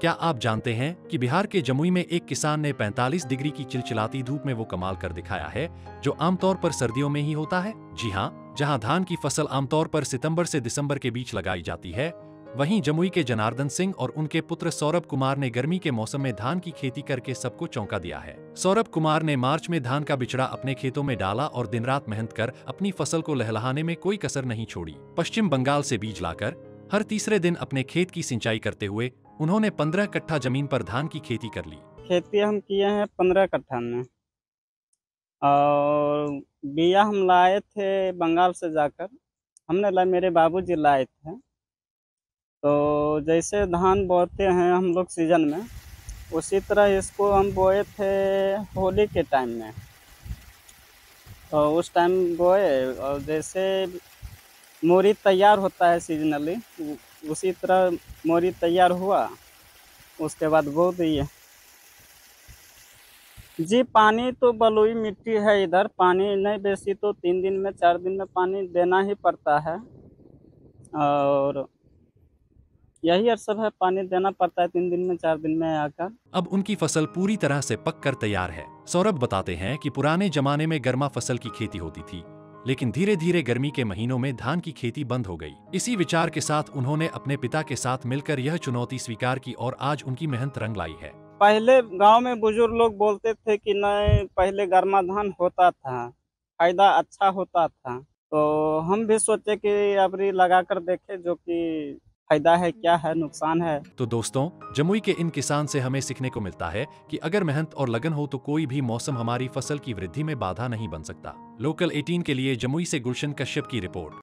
क्या आप जानते हैं कि बिहार के जमुई में एक किसान ने 45 डिग्री की चिलचिलाती धूप में वो कमाल कर दिखाया है जो आमतौर पर सर्दियों में ही होता है। जी हाँ, जहाँ धान की फसल आमतौर पर सितंबर से दिसंबर के बीच लगाई जाती है, वहीं जमुई के जनार्दन सिंह और उनके पुत्र सौरभ कुमार ने गर्मी के मौसम में धान की खेती करके सबको चौंका दिया है। सौरभ कुमार ने मार्च में धान का बिचड़ा अपने खेतों में डाला और दिन रात मेहनत कर अपनी फसल को लहलहाने में कोई कसर नहीं छोड़ी। पश्चिम बंगाल से बीज लाकर हर तीसरे दिन अपने खेत की सिंचाई करते हुए उन्होंने 15 कट्ठा जमीन पर धान की खेती कर ली। खेती हम किए हैं 15 कट्ठा में और बिया हम लाए थे बंगाल से जाकर, हमने लाए, मेरे बाबूजी लाए थे। तो जैसे धान बोते हैं हम लोग सीजन में, उसी तरह इसको हम बोए थे होली के टाइम में। तो उस टाइम बोए और जैसे मोरी तैयार होता है सीजनली, उसी तरह मोरी तैयार हुआ, उसके बाद बो दिए। जी पानी तो बलुई मिट्टी है, इधर पानी नहीं बेसी तो 3 दिन में 4 दिन में पानी देना ही पड़ता है और यही अरसब है, पानी देना पड़ता है 3 दिन में 4 दिन में आकर। अब उनकी फसल पूरी तरह से पक कर तैयार है। सौरभ बताते हैं कि पुराने जमाने में गर्मा फसल की खेती होती थी, लेकिन धीरे धीरे गर्मी के महीनों में धान की खेती बंद हो गई। इसी विचार के साथ उन्होंने अपने पिता के साथ मिलकर यह चुनौती स्वीकार की और आज उनकी मेहनत रंग लाई है। पहले गाँव में बुजुर्ग लोग बोलते थे कि नहीं, पहले गर्मा धान होता था, फायदा अच्छा होता था। तो हम भी सोचे कि अबरी लगा कर देखे जो की फायदा है, क्या है, नुकसान है। तो दोस्तों, जमुई के इन किसान से हमें सीखने को मिलता है कि अगर मेहनत और लगन हो तो कोई भी मौसम हमारी फसल की वृद्धि में बाधा नहीं बन सकता। लोकल 18 के लिए जमुई से गुलशन कश्यप की रिपोर्ट।